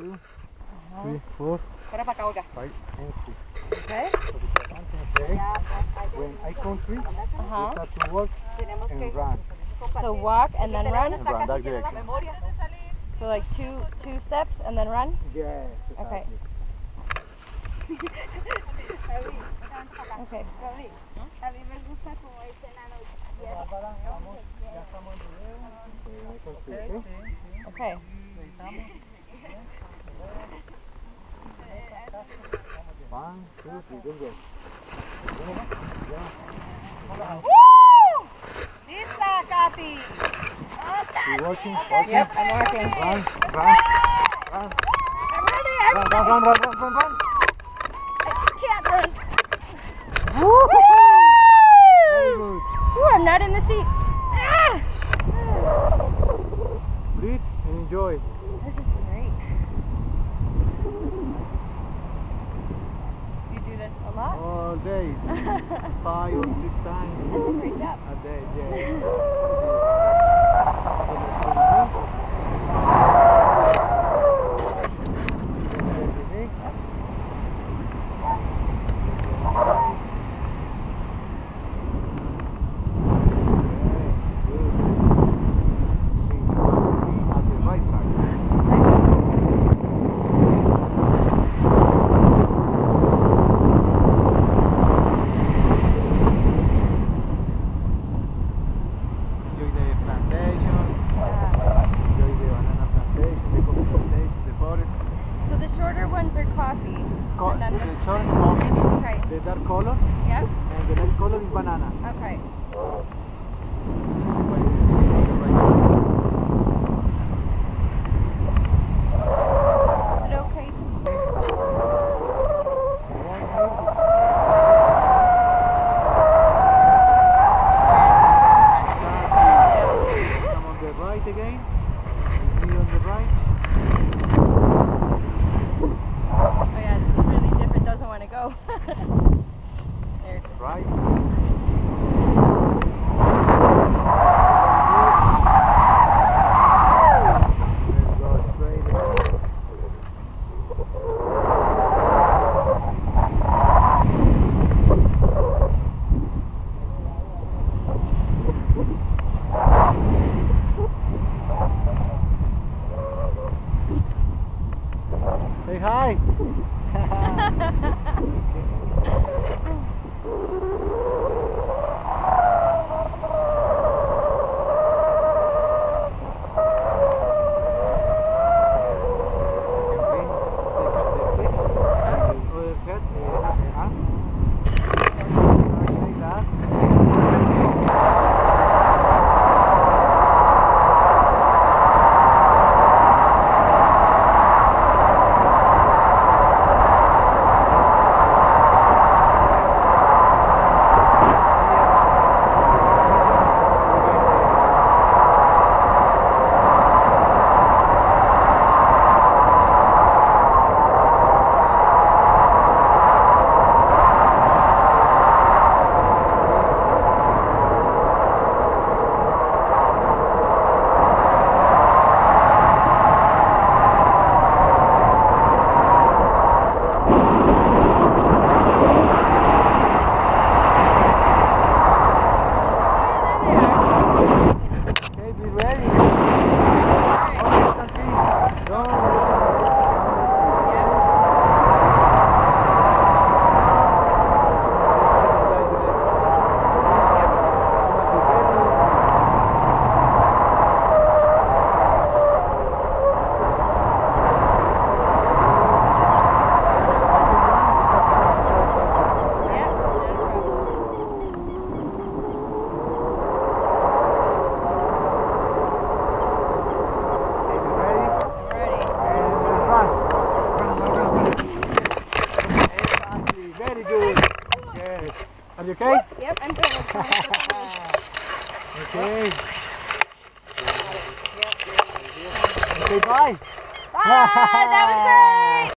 2, 3, 4. Five and six. Okay. When I count 3, we start to walk and run. So walk and then run? And run that direction. So like two steps and then run? Yes. Okay. Okay. Okay. One, two, three, go. Woo! Lista, Katie! You're working, walking. Yep, I'm working. Run. Run. I can't run. Woo! Woo! I'm not in the seat. Breathe and enjoy. This is great. You do this a lot? All days. 5 or 6 times. That's a great job. A day, Say bye. Bye. That was great.